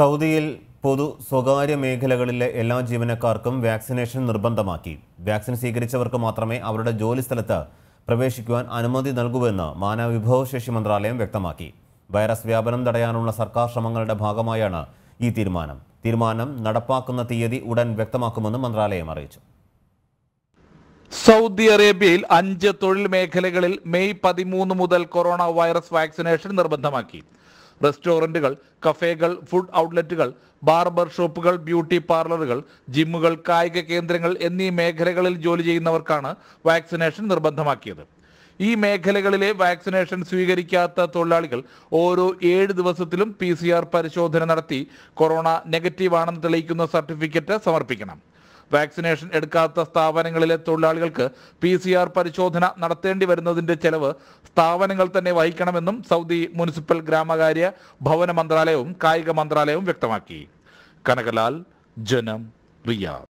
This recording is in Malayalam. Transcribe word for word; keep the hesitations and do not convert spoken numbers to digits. സൗദിയിൽ പൊതു സ്വകാര്യ മേഖലകളിലെ എല്ലാ ജീവനക്കാർക്കും വാക്സിനേഷൻ നിർബന്ധമാക്കി. വാക്സിൻ സ്വീകരിച്ചവർക്ക് മാത്രമേ അവരുടെ ജോലിസ്ഥലത്ത് പ്രവേശിക്കുവാൻ അനുമതി നൽകൂവെന്ന് മാനവവിഭവശേഷി മന്ത്രാലയം വ്യക്തമാക്കി. വൈറസ് വ്യാപനം തടയാനുള്ള സർക്കാർ ശ്രമങ്ങളുടെ ഭാഗമായാണ് ഈ തീരുമാനം. തീരുമാനം നടപ്പാക്കുന്ന തീയതി ഉടൻ വ്യക്തമാക്കുമെന്ന് മന്ത്രാലയം അറിയിച്ചു. സൗദി അറേബ്യയിൽ അഞ്ച് തൊഴിൽ മേഖലകളിൽ മെയ് പതിമൂന്ന് മുതൽ കൊറോണ വൈറസ് വാക്സിനേഷൻ നിർബന്ധമാക്കി. റെസ്റ്റോറൻറ്റുകൾ, കഫേകൾ, ഫുഡ് ഔട്ട്ലെറ്റുകൾ, ബാർബർ ഷോപ്പുകൾ, ബ്യൂട്ടി പാർലറുകൾ, ജിമ്മുകൾ, കായിക കേന്ദ്രങ്ങൾ എന്നീ മേഖലകളിൽ ജോലി ചെയ്യുന്നവർക്കാണ് വാക്സിനേഷൻ നിർബന്ധമാക്കിയത്. ഈ മേഖലകളിലെ വാക്സിനേഷൻ സ്വീകരിക്കാത്ത തൊഴിലാളികൾ ഓരോ ഏഴ് ദിവസത്തിലും പി സി ആർ പരിശോധന നടത്തി കൊറോണ നെഗറ്റീവാണെന്ന് തെളിയിക്കുന്ന സർട്ടിഫിക്കറ്റ് സമർപ്പിക്കണം. വാക്സിനേഷൻ എടുക്കാത്ത സ്ഥാപനങ്ങളിലെ തൊഴിലാളികൾക്ക് പി സി ആർ പരിശോധന നടത്തേണ്ടി വരുന്നതിന്റെ ചെലവ് സ്ഥാപനങ്ങൾ തന്നെ വഹിക്കണമെന്നും സൗദി മുനിസിപ്പൽ ഗ്രാമകാര്യ ഭവന മന്ത്രാലയവും കായിക മന്ത്രാലയവും വ്യക്തമാക്കി. കനകലാൽ, ജനം, റിയാദ്.